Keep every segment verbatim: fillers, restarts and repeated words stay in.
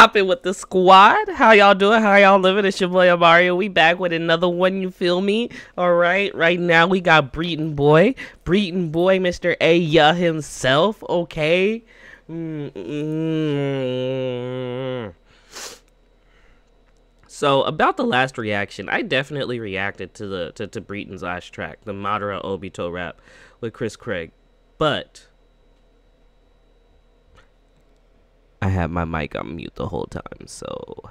Popping with the squad. How y'all doing? How y'all living? It's your boy Amario. We back with another one, you feel me? All right, right now we got Breeton Boy. Breeton Boy, Mister Aya himself, okay? Mm-mm. So, about the last reaction, I definitely reacted to the to, to Breeton's last track, the Madara Obito rap with Chris Craig, but I had my mic on mute the whole time, so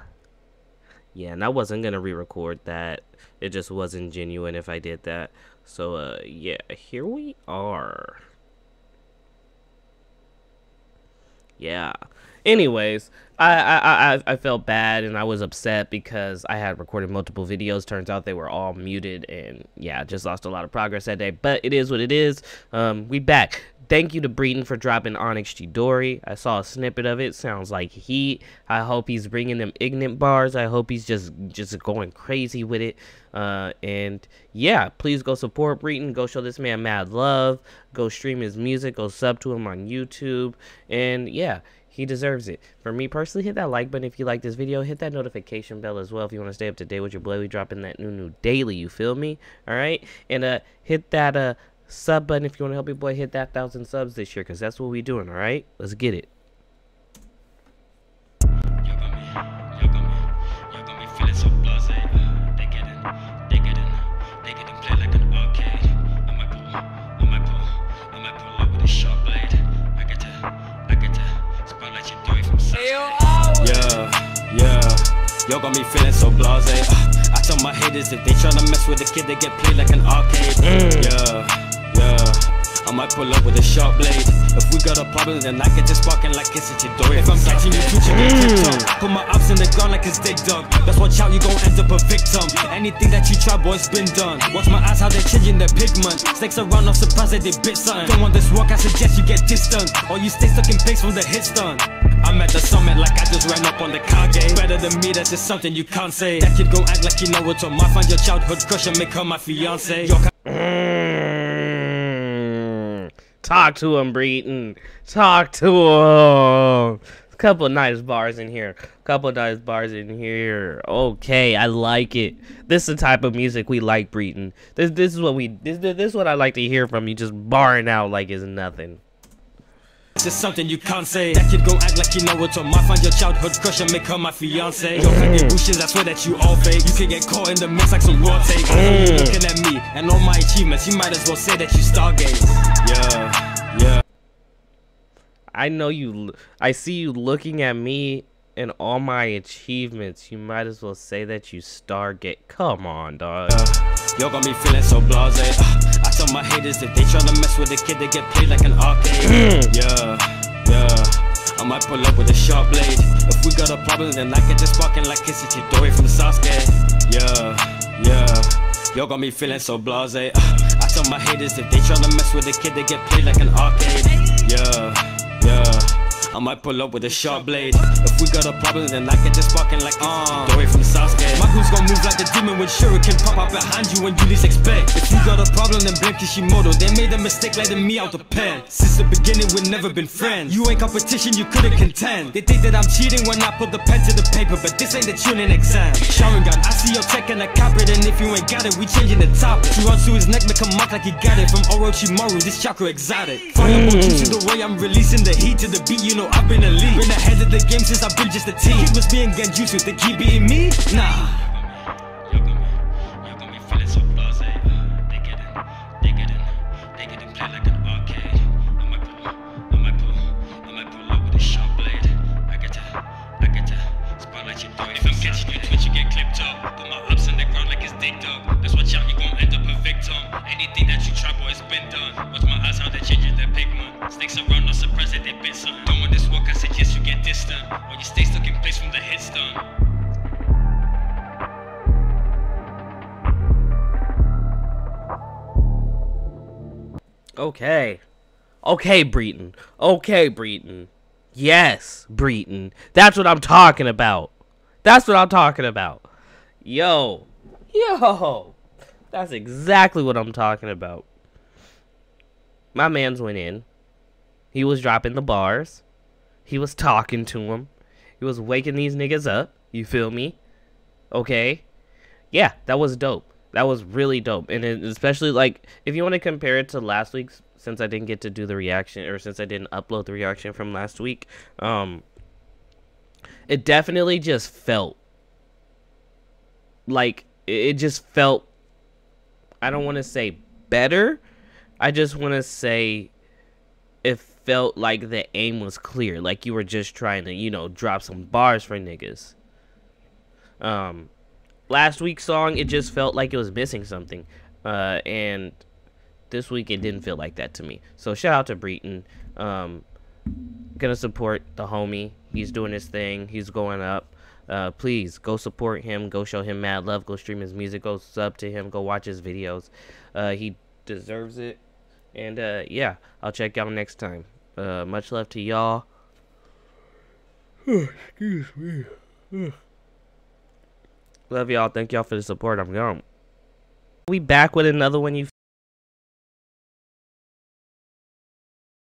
yeah, and I wasn't gonna re-record that. It just wasn't genuine if I did that. So uh yeah, here we are. Yeah. Anyways, I, I I I felt bad and I was upset because I had recorded multiple videos. Turns out they were all muted, and yeah, just lost a lot of progress that day. But it is what it is. Um, we back. Thank you to Breeton for dropping Onyx G. Dory. I saw a snippet of it. Sounds like heat. I hope he's bringing them ignorant bars. I hope he's just just going crazy with it. Uh, and yeah, please go support Breeton. Go show this man mad love. Go stream his music. Go sub to him on YouTube. And yeah, he deserves it. For me personally, hit that like button if you like this video. Hit that notification bell as well if you want to stay up to date with your boy. We dropping that new new daily. You feel me? All right. And uh, hit that uh. sub button if you want to help your boy hit that thousand subs this year, because that's what we doing. All right, let's get it. Yeah, yeah, y'all got me feeling so blasé. Uh, I tell my haters if they tryna mess with the kid, they get played like an arcade. Mm. Yeah. Yeah, I might pull up with a sharp blade. If we got a problem, then I can just walk in like it's a Chidori. If I'm catching you, future get tipped. Put my ops in the ground like it's dig dug. That's watch out, you gon' end up a victim. Anything that you try, boy, it's been done. Watch my eyes, how they're changing their pigment. Snakes around, I'm surprised that they bit something. Don't want this walk, I suggest you get distant, or you stay stuck in place from the hit stun. I'm at the summit like I just ran up on the Kage. Better than me, that's just something you can't say. That kid gon' act like you know what's on my find your childhood crush and make her my fiancé. Talk to him, Breeton. Talk to him. A couple of nice bars in here. A couple of nice bars in here. Okay, I like it. This is the type of music we like, Breeton. This this is what we this this is what I like to hear from you, just barring out like it's nothing. Just something you can't say. That kid go act like you know what's on my find your childhood crush and make her my fiance. Yo, can get bushes, I swear that you all fake. You can get caught in the mix like some raw tape. Mm. Looking at me and all my achievements, you might as well say that you stargaze. Yeah, yeah. I know you. I see you looking at me and all my achievements. You might as well say that you stargate. Come on, dog. Uh, Yo, got me feeling so blasé. Uh, I tell my haters if they tryna mess with the kid, they get played like an arcade. Yeah, yeah. I might pull up with a sharp blade. If we got a problem, then I can just walk in like it's a Chidori from Sasuke. Yeah, yeah. Yo, got me feeling so blasé. Uh, I tell my haters if they tryna mess with the kid, they get played like an arcade. Yeah, yeah. I might pull up with a sharp blade. If we got a problem, then I can just walk in like uh Dory from Sasuke. My crew's gon' move like a demon when Shuriken pop out behind you when you least expect. If you got a problem, then blame Kishimoto. They made a mistake letting me out the pen. Since the beginning, we've never been friends. You ain't competition, you couldn't contend. They think that I'm cheating when I put the pen to the paper, but this ain't the tuning exam. Sharingan, I see your tech and I cop it, and if you ain't got it, we changing the topic. She runs to his neck, make him mock like he got it. From Orochimaru, this chakra exotic. Fireball juice the way I'm releasing the heat to the beat, you know. I've been a lead, been ahead of the game since I've been just a team. He was being Genjutsu, they keep beating me? Nah. Okay. Okay, Breeton. Okay, Breeton. Yes, Breeton. That's what I'm talking about. That's what I'm talking about. Yo. Yo. That's exactly what I'm talking about. My man's went in. He was dropping the bars. He was talking to him. He was waking these niggas up. You feel me? Okay. Yeah, that was dope. That was really dope. And it, especially, like, if you want to compare it to last week's, since I didn't get to do the reaction, or since I didn't upload the reaction from last week, um, it definitely just felt like, it just felt, I don't want to say better, I just want to say it felt like the aim was clear, like you were just trying to, you know, drop some bars for niggas. Um, last week's song, it just felt like it was missing something, uh, and this week it didn't feel like that to me. So shout out to Breeton. Um, gonna support the homie. He's doing his thing. He's going up. Uh, please go support him. Go show him mad love. Go stream his music. Go sub to him. Go watch his videos. Uh, he deserves it. And uh, yeah, I'll check y'all next time. Uh, much love to y'all. Excuse me. Love y'all. Thank y'all for the support. I'm gone. We back with another one. You.